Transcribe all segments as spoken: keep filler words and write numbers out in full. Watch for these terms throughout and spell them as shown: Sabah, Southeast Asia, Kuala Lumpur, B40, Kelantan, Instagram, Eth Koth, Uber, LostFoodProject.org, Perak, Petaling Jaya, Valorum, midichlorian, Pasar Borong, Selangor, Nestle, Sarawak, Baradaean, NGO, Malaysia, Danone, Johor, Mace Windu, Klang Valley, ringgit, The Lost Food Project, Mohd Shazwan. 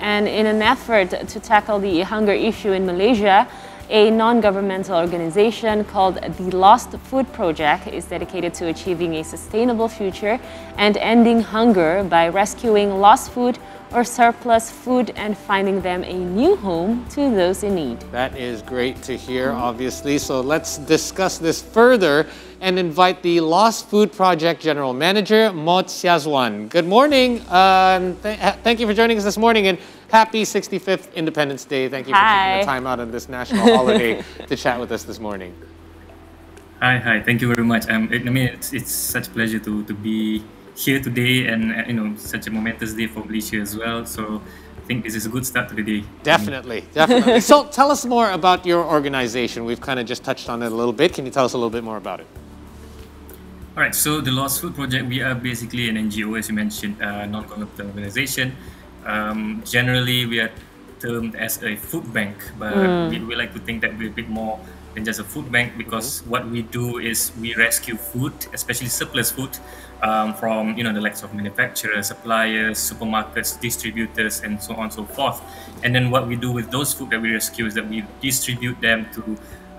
And in an effort to tackle the hunger issue in Malaysia, a non-governmental organization called The Lost Food Project is dedicated to achieving a sustainable future and ending hunger by rescuing lost food or surplus food and finding them a new home to those in need. That is great to hear, obviously. So let's discuss this further and invite the Lost Food Project General Manager, Mohd Shazwan. Good morning. Um, th thank you for joining us this morning, and happy sixty-fifth Independence Day. Thank you for hi. taking the time out of this national holiday to chat with us this morning. Hi, hi. Thank you very much. Um, it, I mean, it's, it's such a pleasure to, to be here today, and uh, you know, such a momentous day for Malaysia as well. So I think this is a good start to the day. Definitely, definitely. So tell us more about your organization. We've kind of just touched on it a little bit. Can you tell us a little bit more about it? All right, so the Lost Food Project, we are basically an N G O, as you mentioned, a non-governmental organization. Um, generally, we are termed as a food bank, but mm. we, we like to think that we're a bit more than just a food bank, because mm-hmm. what we do is we rescue food, especially surplus food, um, from you know the likes of manufacturers, suppliers, supermarkets, distributors, and so on and so forth. And then what we do with those food that we rescue is that we distribute them to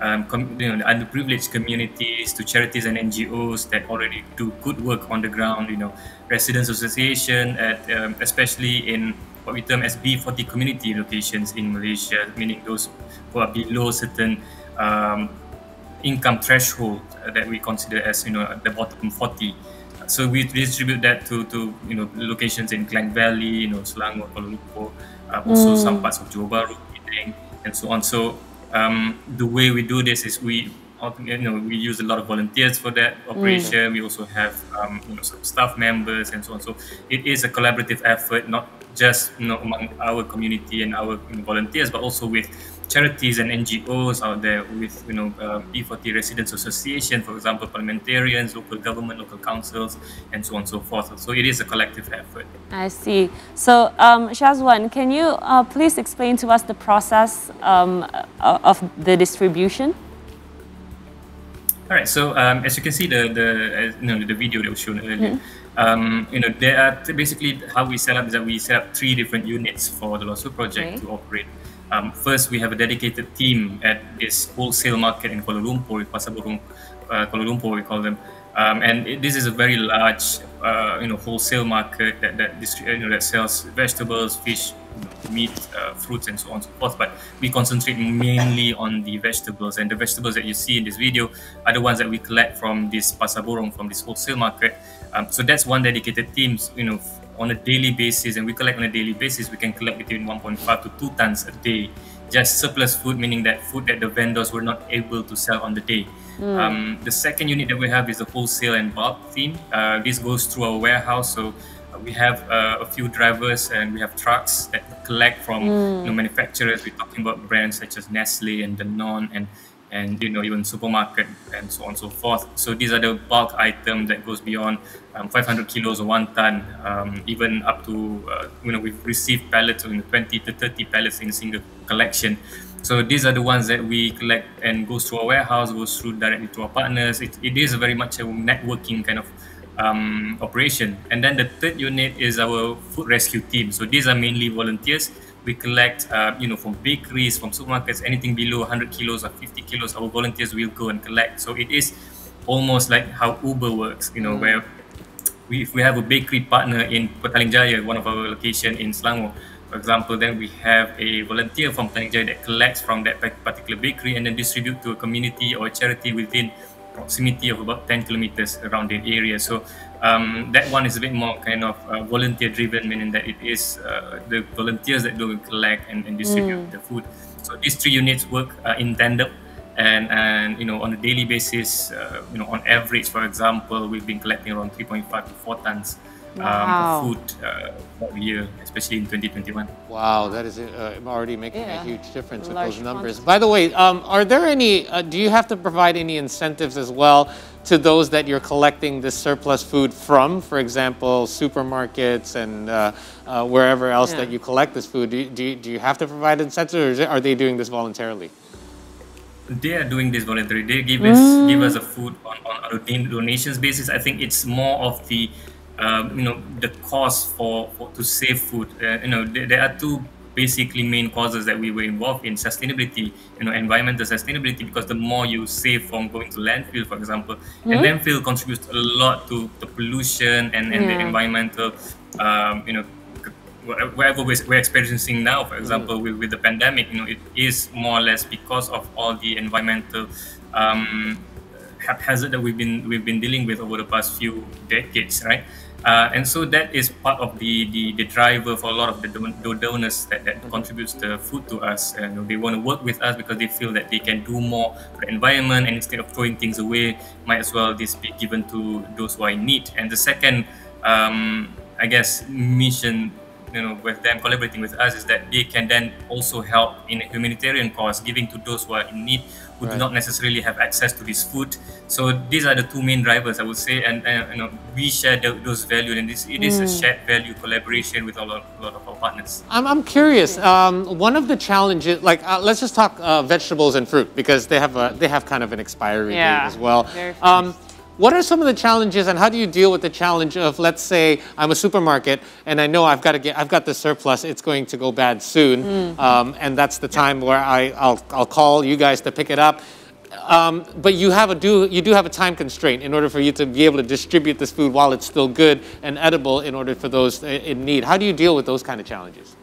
um, com you know, underprivileged communities, to charities and N G Os that already do good work on the ground. You know, residents association, at, um, especially in what we term as B forty community locations in Malaysia, meaning those who are below certain Um, income threshold uh, that we consider as you know the bottom forty. So we distribute that to to you know locations in Klang Valley, you know Selangor, Kuala Lumpur, uh, also mm. some parts of Johor, and so on. So um, the way we do this is we you know we use a lot of volunteers for that operation. Mm. We also have um, you know some staff members and so on. So it is a collaborative effort, not just you know among our community and our you know, volunteers, but also with charities and N G Os out there, with you know uh, B forty residents association, for example, parliamentarians, local government, local councils, and so on and so forth. So it is a collective effort. I see. So um, Shazwan, can you uh, please explain to us the process um, of the distribution? All right. So um, as you can see, the the uh, you know the video that was shown earlier. Mm-hmm. Um, you know, there are basically how we set up is that we set up three different units for the Lost Food Project okay. to operate. Um, first, we have a dedicated team at this wholesale market in Kuala Lumpur, Pasar Borong, uh, Kuala Lumpur, we call them. Um, and it, this is a very large, uh, you know, wholesale market that that, you know, that sells vegetables, fish, meat, uh, fruits, and so on and so forth. But we concentrate mainly on the vegetables, and the vegetables that you see in this video are the ones that we collect from this Pasar Borong, from this wholesale market. Um, so that's one dedicated team, you know, on a daily basis, and we collect on a daily basis. We can collect between one point five to two tons a day, just surplus food, meaning that food that the vendors were not able to sell on the day. Mm. Um, the second unit that we have is the wholesale and bulk team. Uh, this goes through our warehouse, so we have uh, a few drivers and we have trucks that collect from mm. you know, manufacturers. We're talking about brands such as Nestle and Danone, and and you know even supermarket and so on and so forth. So these are the bulk items that goes beyond um, five hundred kilos or one ton, um, even up to uh, you know we've received pallets, you know, twenty to thirty pallets in a single collection. So these are the ones that we collect and goes to our warehouse, goes through directly to our partners. It, it is very much a networking kind of um, operation. And then the third unit is our food rescue team. So these are mainly volunteers. We collect, uh, you know, from bakeries, from supermarkets, anything below one hundred kilos or fifty kilos, our volunteers will go and collect. So it is almost like how Uber works, you know, mm. where we, if we have a bakery partner in Petaling Jaya, one of our locations in Selangor, for example, then we have a volunteer from Petaling Jaya that collects from that particular bakery and then distribute to a community or a charity within proximity of about ten kilometers around the area. So um, that one is a bit more kind of uh, volunteer driven, meaning that it is uh, the volunteers that do collect and, and distribute mm. the food. So these three units work uh, in tandem, and and you know on a daily basis, uh, you know on average, for example, we've been collecting around three point five to four tons um, wow. of food uh, per year, especially in twenty twenty-one. Wow, that is uh, already making yeah. a huge difference with those numbers. Quantity. By the way, um, are there any, uh, do you have to provide any incentives as well to those that you're collecting this surplus food from, for example, supermarkets and uh, uh, wherever else yeah. that you collect this food? Do, do, do you have to provide incentives, or are they doing this voluntarily? They are doing this voluntarily. They give us, mm. give us a food on, on a donations basis. I think it's more of the uh, you know, the cost for, for to save food. Uh, you know, there, there are two basically main causes that we were involved in: sustainability, you know, environmental sustainability, because the more you save from going to landfill, for example, mm-hmm. and landfill contributes a lot to the pollution and, and yeah. the environmental, um, you know, whatever we're experiencing now, for example, mm-hmm. with, with the pandemic, you know, it is more or less because of all the environmental um, haphazard that we've been we've been dealing with over the past few decades, right? Uh, and so that is part of the, the, the driver for a lot of the, don the donors that, that mm-hmm. contributes the food to us. And uh, they want to work with us because they feel that they can do more for the environment, and instead of throwing things away, might as well this be given to those who are in need. And the second, um, I guess, mission, you know, with them collaborating with us is that they can then also help in a humanitarian cause, giving to those who are in need, who right. do not necessarily have access to this food. So these are the two main drivers, I would say, and, and you know, we share the, those values, and this, it is mm. a shared value collaboration with a lot, a lot of our partners. I'm, I'm curious, um, one of the challenges, like uh, let's just talk uh, vegetables and fruit, because they have, a, they have kind of an expiry yeah, date as well. Um, What are some of the challenges, and how do you deal with the challenge of, let's say, I'm a supermarket and I know I've got to get, I've got the surplus, it's going to go bad soon, mm. um, and that's the time where I, I'll, I'll call you guys to pick it up. Um, but you have a do you do have a time constraint in order for you to be able to distribute this food while it's still good and edible, in order for those in need. How do you deal with those kind of challenges?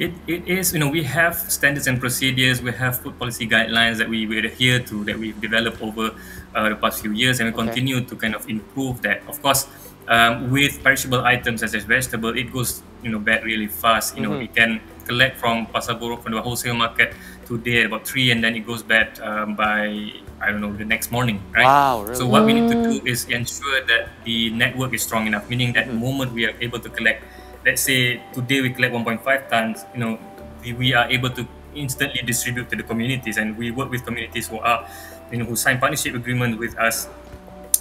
It, it is, you know, we have standards and procedures, we have food policy guidelines that we, we adhere to, that we've developed over uh, the past few years, and we okay. continue to kind of improve that. Of course, um, with perishable items such as vegetable, it goes, you know, bad really fast. You mm-hmm. know, we can collect from Pasar Borong, from the wholesale market today about three, and then it goes bad um, by, I don't know, the next morning, right? Wow, really? So what we need to do is ensure that the network is strong enough, meaning that mm-hmm. the moment we are able to collect, let's say today we collect one point five tons, you know, we, we are able to instantly distribute to the communities, and we work with communities who are, you know, who sign partnership agreement with us,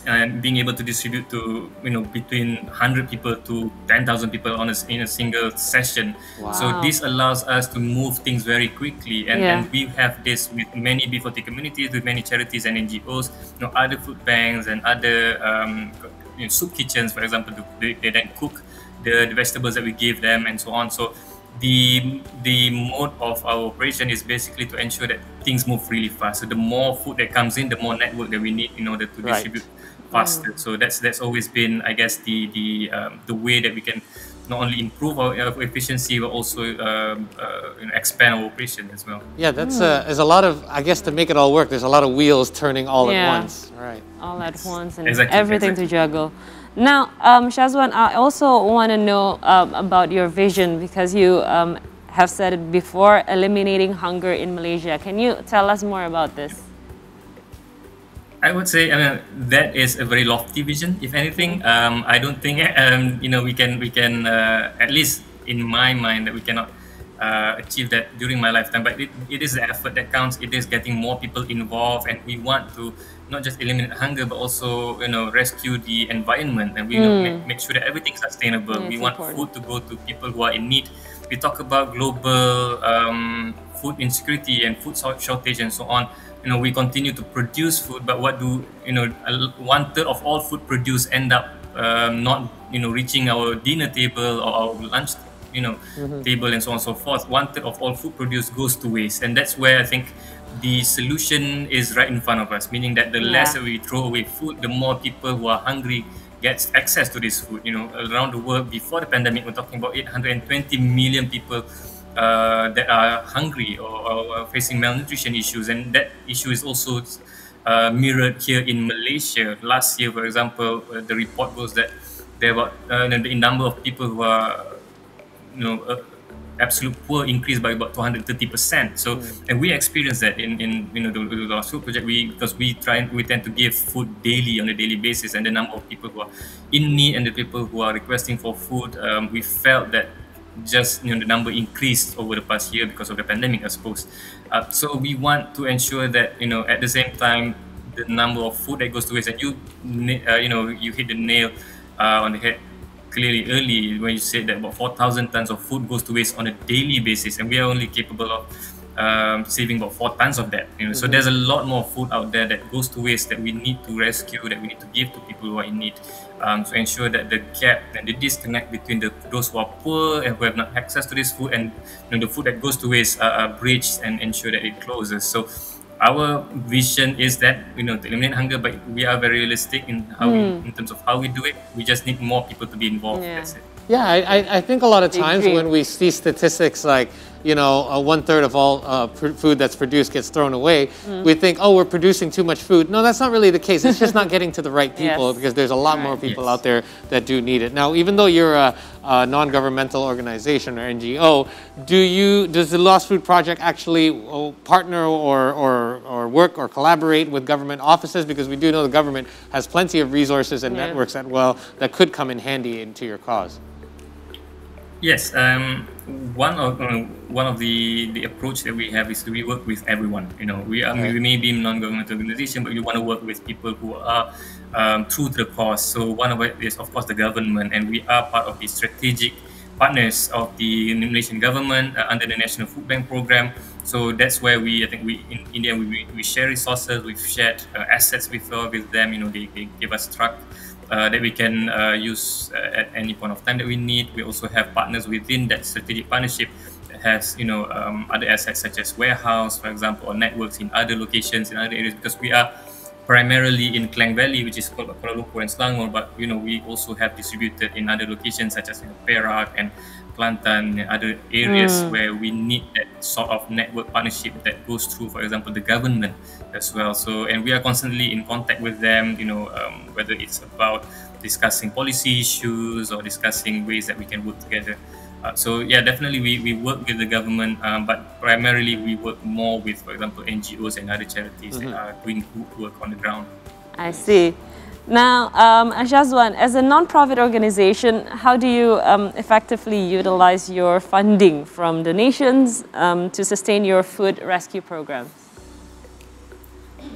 and being able to distribute to, you know, between one hundred people to ten thousand people on a, in a single session. Wow. So this allows us to move things very quickly, and, yeah. and we have this with many B forty communities, with many charities and N G Os, you know, other food banks and other um, you know, soup kitchens, for example, they, they then cook The, the vegetables that we give them, and so on. So the the mode of our operation is basically to ensure that things move really fast. So the more food that comes in, the more network that we need in order to right. distribute faster. Mm. So that's that's always been, I guess, the the um, the way that we can not only improve our efficiency, but also um, uh, you know, expand our operation as well. Yeah, that's mm. uh, there's a lot of, I guess, to make it all work, there's a lot of wheels turning all yeah. at once. Right. All at once, and exactly, everything exactly. to juggle. Now, um, Shazwan, I also want to know um, about your vision, because you um, have said it before, eliminating hunger in Malaysia. Can you tell us more about this? I would say, I mean, that is a very lofty vision. If anything, um, I don't think um, you know we can we can uh, at least in my mind that we cannot uh, achieve that during my lifetime. But it, it is the effort that counts. It is getting more people involved, and we want to not just eliminate hunger, but also, you know, rescue the environment, and we mm. you know, make, make sure that everything's sustainable. Yeah, we want important. food to go to people who are in need. We talk about global um, food insecurity and food shortage and so on. You know, we continue to produce food, but what do, you know, one third of all food produced end up um, not, you know, reaching our dinner table or our lunch, you know, mm-hmm. table, and so on and so forth. One third of all food produced goes to waste, and that's where I think the solution is right in front of us, meaning that the yeah. less that we throw away food, the more people who are hungry gets access to this food. You know, around the world before the pandemic, we're talking about eight hundred twenty million people uh, that are hungry or, or are facing malnutrition issues, and that issue is also uh, mirrored here in Malaysia. Last year, for example, uh, the report was that there were uh, the number of people who are, you know, uh, absolute poor increased by about two hundred thirty percent. So, mm. and we experience that in, in you know, the, the Lost Food Project. We because we try we tend to give food daily on a daily basis, and the number of people who are in need and the people who are requesting for food, um, we felt that just you know the number increased over the past year because of the pandemic, I suppose. Uh, so we want to ensure that you know at the same time the number of food that goes to waste. And you uh, you know you hit the nail uh, on the head. Clearly early when you said that about four thousand tons of food goes to waste on a daily basis, and we are only capable of um, saving about four tons of that. You know, mm-hmm. So there's a lot more food out there that goes to waste that we need to rescue, that we need to give to people who are in need. um, to ensure that the gap and the disconnect between the those who are poor and who have not access to this food and you know, the food that goes to waste are, are bridged and ensure that it closes. So our vision is that, you know, to eliminate hunger, but we are very realistic in how mm. we, in terms of how we do it. We just need more people to be involved. Yeah. That's it. Yeah, I, I think a lot of times when we see statistics like, you know, uh, one third of all uh, food that's produced gets thrown away, mm. we think, oh, we're producing too much food. No, that's not really the case. It's just not getting to the right people yes. because there's a lot right. more people yes. out there that do need it. Now, even though you're a, a non-governmental organization or N G O, do you, does the Lost Food Project actually partner or, or, or work or collaborate with government offices? Because we do know the government has plenty of resources and yeah. networks that, well, that could come in handy into your cause. Yes, um, one of uh, one of the the approach that we have is we work with everyone. You know, we are right. we may be a non-governmental organization, but we want to work with people who are um, true to the cause. So one of it is of course the government, and we are part of the strategic partners of the Malaysian government uh, under the National Food Bank program. So that's where we, I think we in India we we share resources, we've shared uh, assets before with them. You know, they they give us truck. Uh, that we can uh, use uh, at any point of time that we need. We also have partners within that strategic partnership that has, you know, um, other assets such as warehouse, for example, or networks in other locations, in other areas, because we are primarily in Klang Valley, which is called Kuala Lumpur and Selangor, but, you know, we also have distributed in other locations such as in Perak and Kelantan and other areas mm. where we need that sort of network partnership that goes through, for example, the government as well. So, and we are constantly in contact with them, you know, um, whether it's about discussing policy issues or discussing ways that we can work together. Uh, so, yeah, definitely we, we work with the government, um, but primarily we work more with, for example, N G Os and other charities mm-hmm. that are doing good work on the ground. I see. Now, um, Shazwan, as a non-profit organization, how do you um, effectively utilize your funding from donations um, to sustain your food rescue programs?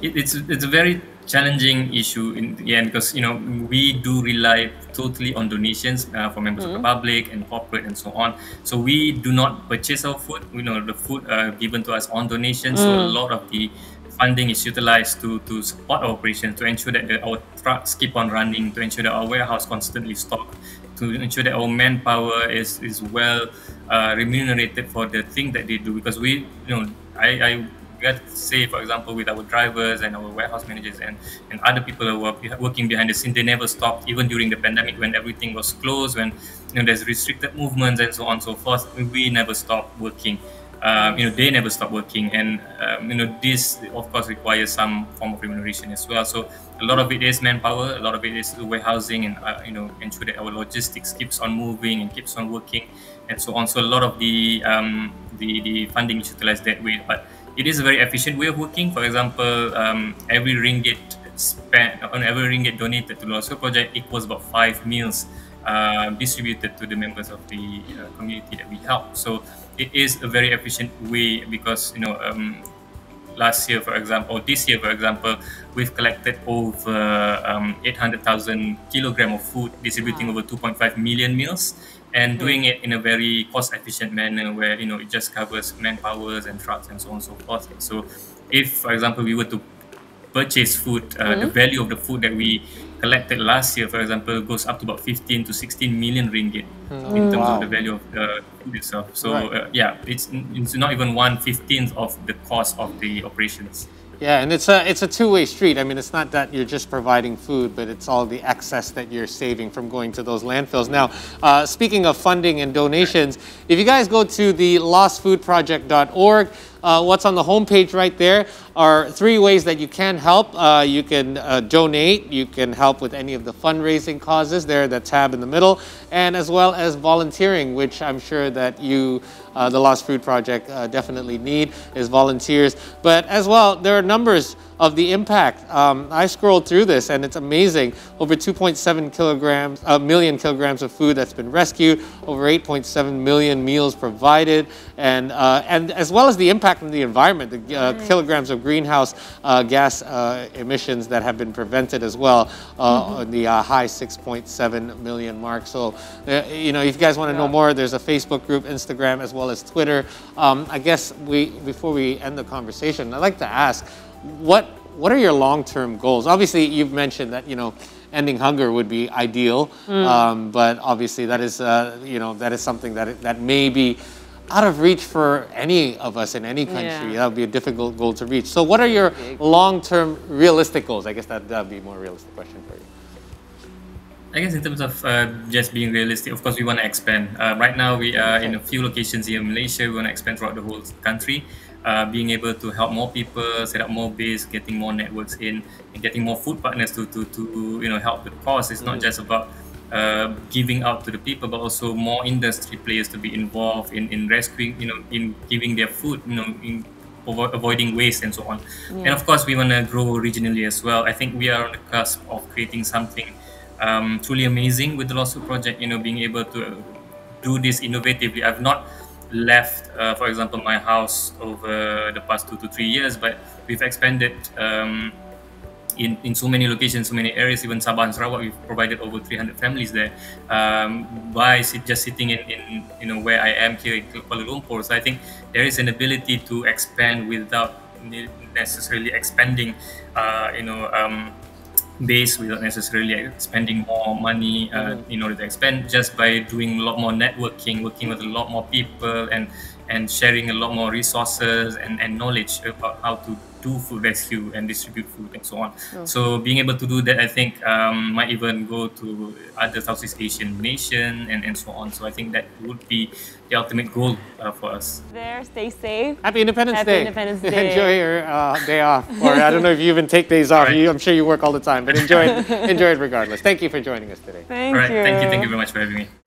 It, it's, it's a very challenging issue, in, yeah, because, you know, we do rely totally on donations uh, from members mm-hmm. of the public and corporate and so on. So we do not purchase our food, you know, the food uh, given to us on donations, mm. so a lot of the funding is utilized to, to support our operations, to ensure that the, our trucks keep on running, to ensure that our warehouse constantly stocked, to ensure that our manpower is, is well uh, remunerated for the thing that they do. Because we, you know, I, I got to say, for example, with our drivers and our warehouse managers and, and other people who are working behind the scenes, they never stopped, even during the pandemic when everything was closed, when, you know, there's restricted movements and so on and so forth, we never stopped working. Um, you know, they never stop working, and um, you know, this of course requires some form of remuneration as well. So a lot of it is manpower, a lot of it is warehousing, and uh, you know, ensure that our logistics keeps on moving and keeps on working, and so on. So a lot of the um, the, the funding is utilized that way, but it is a very efficient way of working. For example, um, every ringgit spent on every ringgit donated to the Lost Food Project equals about five meals uh, distributed to the members of the uh, community that we help. So it is a very efficient way because, you know, um, last year, for example, or this year, for example, we've collected over um, eight hundred thousand kilograms of food, distributing wow. over two point five million meals, and doing it in a very cost-efficient manner where, you know, it just covers manpowers and trucks and so on and so forth. So if, for example, we were to purchase food, uh, mm-hmm. the value of the food that we collected last year, for example, goes up to about fifteen to sixteen million ringgit mm. in terms wow. of the value of the food itself. So right. uh, yeah, it's it's not even one fifteenth of the cost of the operations. Yeah, and it's a it's a two-way street. I mean, it's not that you're just providing food, but it's all the excess that you're saving from going to those landfills. Now, uh, speaking of funding and donations, if you guys go to the Lost Food Project dot org, uh, what's on the homepage right there are three ways that you can help. Uh, you can uh, donate, you can help with any of the fundraising causes there, that tab in the middle, and as well as volunteering, which I'm sure that you, uh, the Lost Food Project, uh, definitely need is volunteers. But as well, there are numbers of the impact. Um, I scrolled through this and it's amazing. Over two point seven kilograms, a million kilograms of food that's been rescued, over eight point seven million meals provided, and uh, and as well as the impact on the environment, the uh, nice. kilograms of greenhouse uh, gas uh, emissions that have been prevented as well, uh, mm-hmm. the uh, high six point seven million mark. So, uh, you know, if you guys want to yeah. know more, there's a Facebook group, Instagram, as well as Twitter. Um, I guess we before we end the conversation, I'd like to ask, What what are your long-term goals? Obviously, you've mentioned that, you know, ending hunger would be ideal. Mm. Um, but obviously, that is uh, you know that is something that it, that may be out of reach for any of us in any country. Yeah. That would be a difficult goal to reach. So, what are your long-term realistic goals? I guess that would be a more realistic question for you. I guess in terms of uh, just being realistic, of course, we want to expand. Uh, right now, we are in a few locations here in Malaysia. We want to expand throughout the whole country. Uh, being able to help more people, set up more base, getting more networks in, and getting more food partners to to, to you know help with the cause. It's not just about uh, giving out to the people, but also more industry players to be involved in in rescuing, you know, in giving their food, you know, in avoiding waste and so on. Yeah. And of course, we want to grow regionally as well. I think we are on the cusp of creating something Um, truly amazing with the Lost Food Project, you know, being able to do this innovatively. I've not left, uh, for example, my house over the past two to three years, but we've expanded um, in, in so many locations, so many areas, even Sabah and Sarawak. We've provided over three hundred families there um, by sit, just sitting in, in, you know, where I am here in Kuala Lumpur. So I think there is an ability to expand without necessarily expanding, uh, you know, um, base, without necessarily spending more money uh, mm-hmm. in order to expand, just by doing a lot more networking, working with a lot more people, and and sharing a lot more resources and, and knowledge about how to do food rescue and distribute food and so on. Mm-hmm. So being able to do that, I think um, might even go to other Southeast Asian nations and, and so on. So I think that would be the ultimate goal uh, for us. There, stay safe. Happy Independence Happy Day. Independence Day. Enjoy your uh, day off. Or I don't know if you even take days off. Right. You, I'm sure you work all the time, but enjoy it, enjoy it regardless. Thank you for joining us today. Thank all right. you. Thank you. Thank you very much for having me.